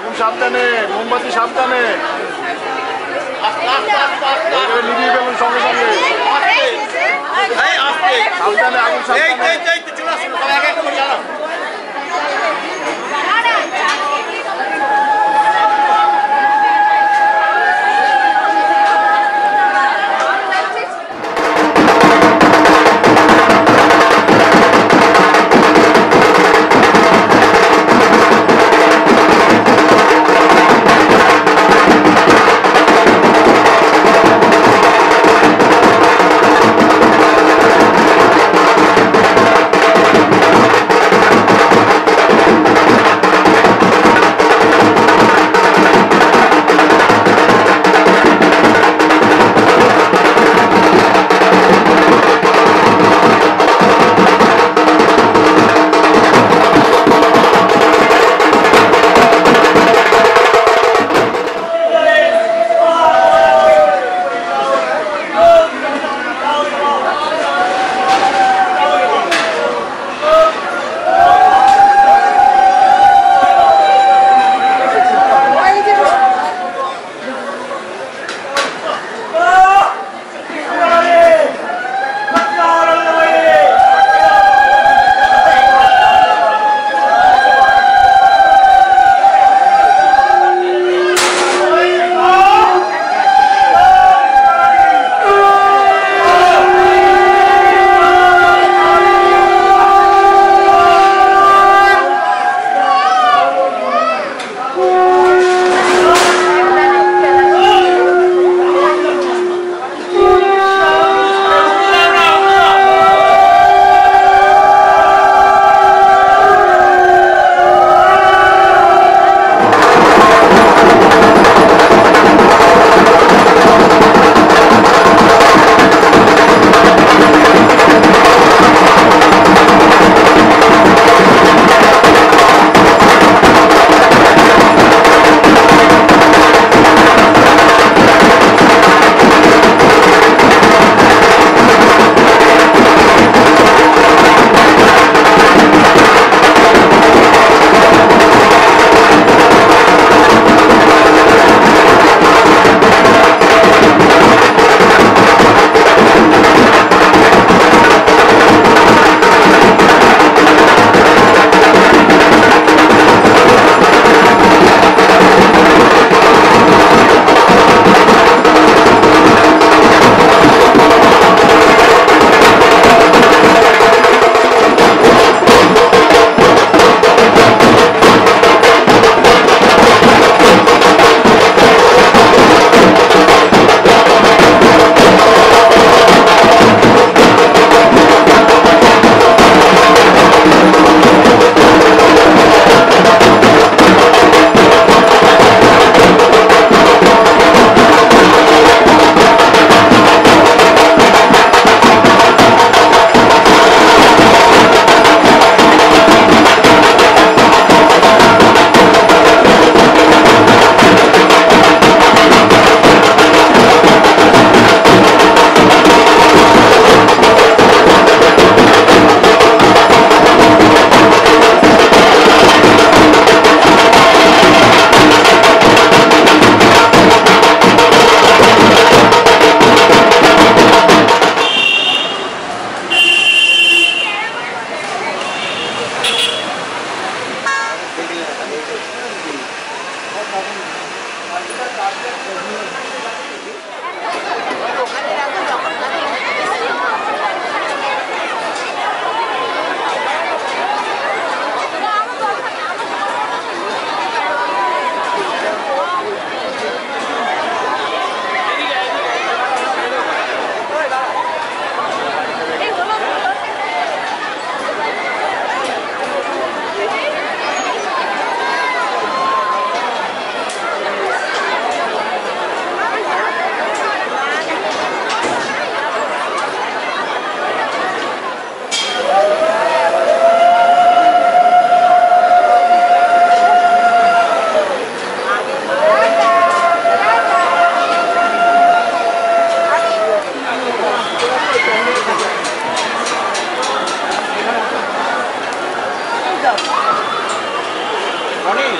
আগুন সাবধানে, মোমবাতি সাবধানে, সঙ্গে সঙ্গে সাবধানে আগুন সাবধানে। Olha aí,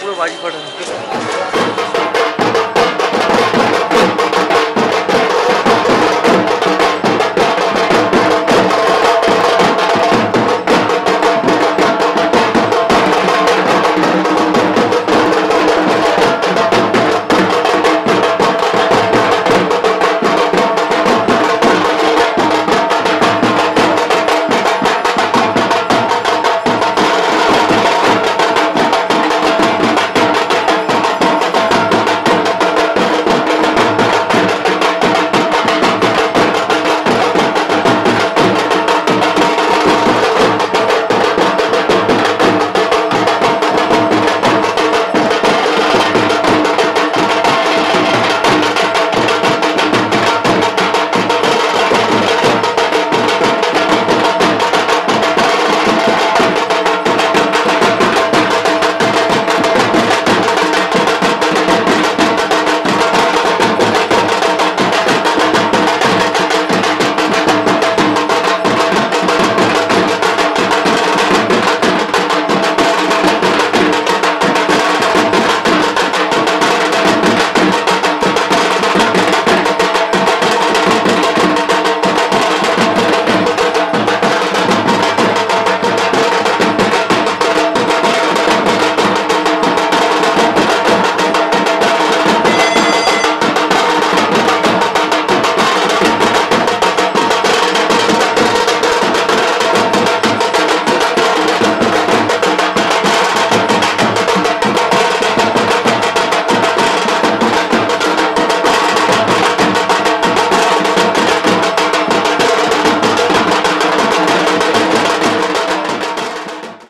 पूरे बाजी पड़े।